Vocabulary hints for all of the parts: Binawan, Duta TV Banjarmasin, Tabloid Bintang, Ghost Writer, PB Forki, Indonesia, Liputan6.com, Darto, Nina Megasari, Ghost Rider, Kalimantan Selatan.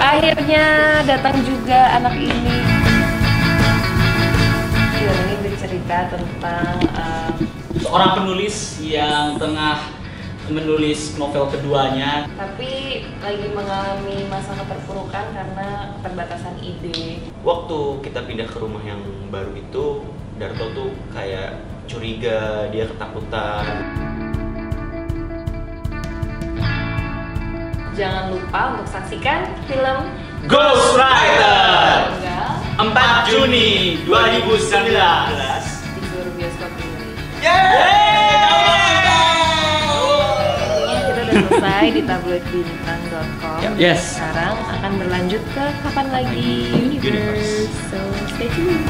Akhirnya datang juga anak ini. Ini bercerita tentang seorang penulis yang tengah menulis novel keduanya, tapi lagi mengalami masa keterpurukan karena keterbatasan ide. Waktu kita pindah ke rumah yang baru itu, Darto tuh kayak curiga, dia ketakutan. Jangan lupa untuk saksikan film Ghost Rider 4 Juni 2019 di seluruh bioskop Indonesia. Yeay! Selesai di tabloidbintang.com. Yes. Sekarang akan berlanjut ke kapan lagi Universe. So stay tuned.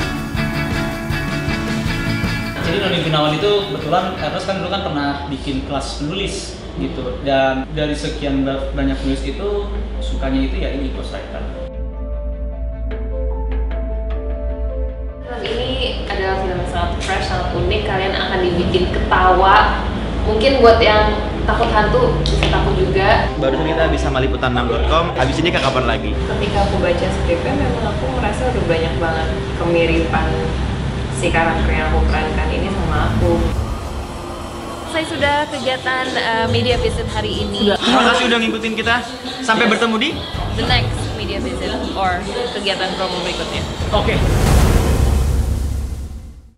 Jadi dari Binawan itu kebetulan Eros kan dulu kan pernah bikin kelas penulis gitu, dan dari sekian banyak penulis itu sukanya itu ya ini Ghost Writer. Film ini adalah film yang sangat fresh, sangat unik. Kalian akan dibikin ketawa. Mungkin buat yang takut hantu, bisa takut juga. Barusan kita habis sama Liputan6.com, habis ini kapan lagi? Ketika aku baca skripnya, memang aku merasa udah banyak banget kemiripan si karakter yang aku perankan ini sama aku. Saya sudah kegiatan media visit hari ini. Terima kasih udah ngikutin kita, sampai bertemu di the next media visit or kegiatan promo berikutnya. Oke.